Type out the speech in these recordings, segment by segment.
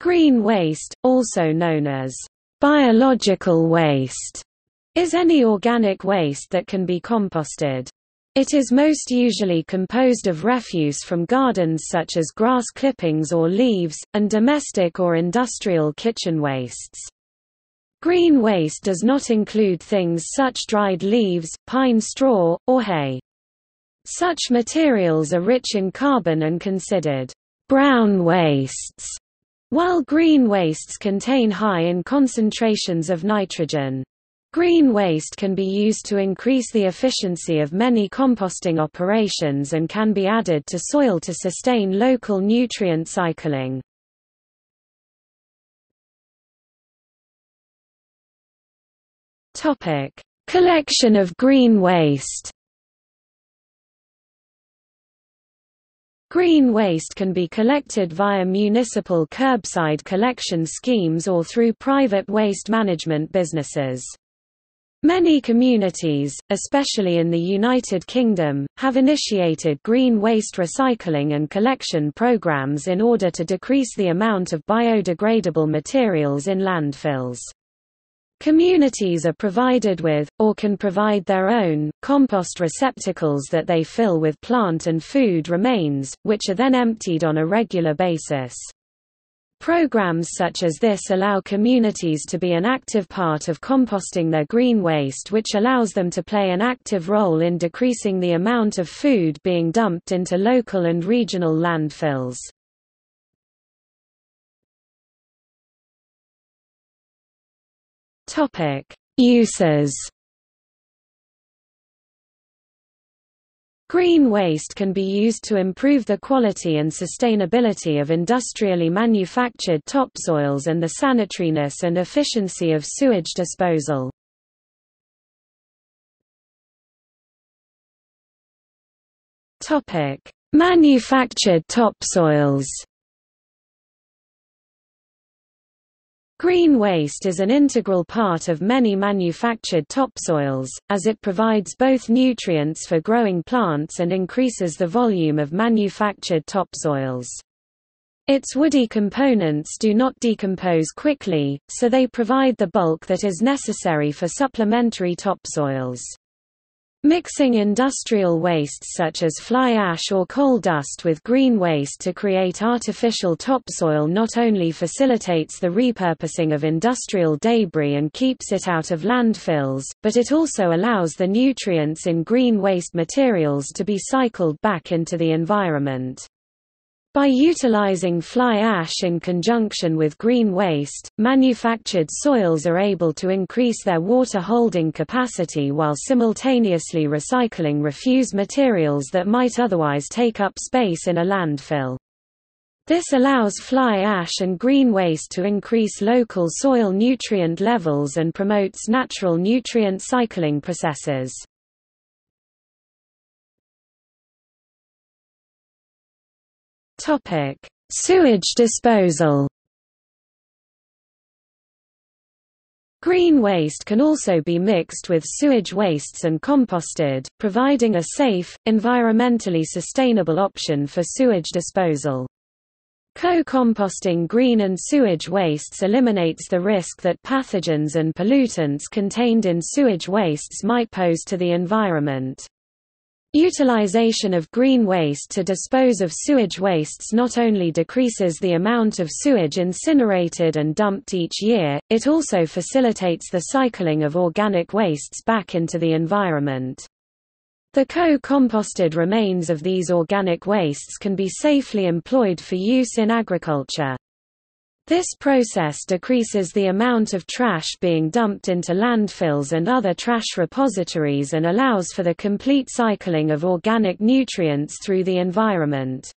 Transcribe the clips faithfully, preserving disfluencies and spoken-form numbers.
Green waste, also known as biological waste, is any organic waste that can be composted. It is most usually composed of refuse from gardens such as grass clippings or leaves, and domestic or industrial kitchen wastes. Green waste does not include things such as dried leaves, pine straw, or hay. Such materials are rich in carbon and considered brown wastes, while green wastes contain high in concentrations of nitrogen. Green waste can be used to increase the efficiency of many composting operations and can be added to soil to sustain local nutrient cycling. Topic: Collection of green waste. Green waste can be collected via municipal curbside collection schemes or through private waste management businesses. Many communities, especially in the United Kingdom, have initiated green waste recycling and collection programs in order to decrease the amount of biodegradable materials in landfills. Communities are provided with, or can provide their own, compost receptacles that they fill with plant and food remains, which are then emptied on a regular basis. Programs such as this allow communities to be an active part of composting their green waste, which allows them to play an active role in decreasing the amount of food being dumped into local and regional landfills. Topic: Uses. Green waste can be used to improve the quality and sustainability of industrially manufactured topsoils and the sanitariness and efficiency of sewage disposal. Topic: Manufactured topsoils. Green waste is an integral part of many manufactured topsoils, as it provides both nutrients for growing plants and increases the volume of manufactured topsoils. Its woody components do not decompose quickly, so they provide the bulk that is necessary for supplementary topsoils. Mixing industrial wastes such as fly ash or coal dust with green waste to create artificial topsoil not only facilitates the repurposing of industrial debris and keeps it out of landfills, but it also allows the nutrients in green waste materials to be cycled back into the environment. By utilizing fly ash in conjunction with green waste, manufactured soils are able to increase their water-holding capacity while simultaneously recycling refuse materials that might otherwise take up space in a landfill. This allows fly ash and green waste to increase local soil nutrient levels and promotes natural nutrient cycling processes. Topic: Sewage disposal. Green waste can also be mixed with sewage wastes and composted, providing a safe, environmentally sustainable option for sewage disposal. Co-composting green and sewage wastes eliminates the risk that pathogens and pollutants contained in sewage wastes might pose to the environment. Utilization of green waste to dispose of sewage wastes not only decreases the amount of sewage incinerated and dumped each year, it also facilitates the cycling of organic wastes back into the environment. The co-composted remains of these organic wastes can be safely employed for use in agriculture. This process decreases the amount of trash being dumped into landfills and other trash repositories and allows for the complete cycling of organic nutrients through the environment.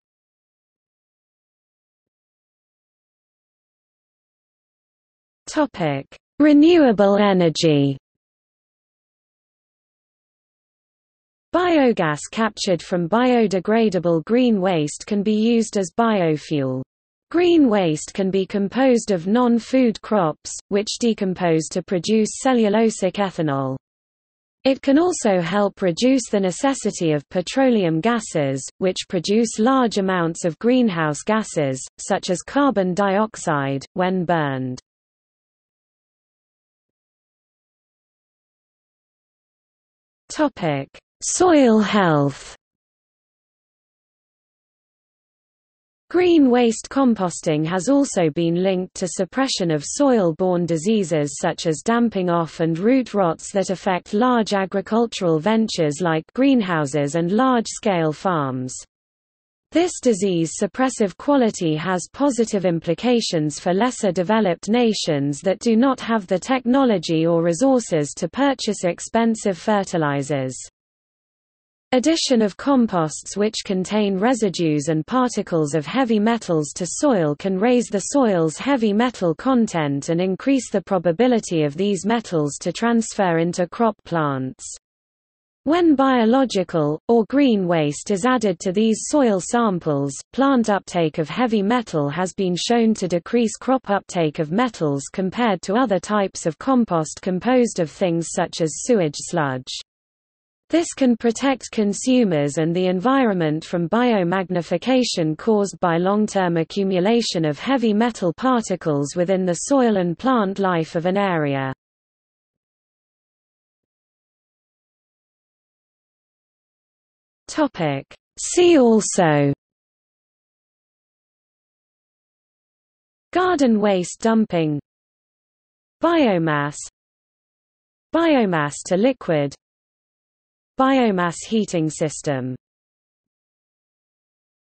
Topic: Renewable energy. Biogas captured from biodegradable green waste can be used as biofuel. Green waste can be composed of non-food crops, which decompose to produce cellulosic ethanol. It can also help reduce the necessity of petroleum gases, which produce large amounts of greenhouse gases, such as carbon dioxide, when burned. Topic: Soil health. Green waste composting has also been linked to suppression of soil-borne diseases such as damping off and root rots that affect large agricultural ventures like greenhouses and large-scale farms. This disease-suppressive quality has positive implications for lesser-developed nations that do not have the technology or resources to purchase expensive fertilizers. Addition of composts which contain residues and particles of heavy metals to soil can raise the soil's heavy metal content and increase the probability of these metals to transfer into crop plants. When biological, or green waste is added to these soil samples, plant uptake of heavy metal has been shown to decrease crop uptake of metals compared to other types of compost composed of things such as sewage sludge. This can protect consumers and the environment from biomagnification caused by long-term accumulation of heavy metal particles within the soil and plant life of an area. See also: Garden waste dumping, Biomass, Biomass to liquid, Biomass heating system.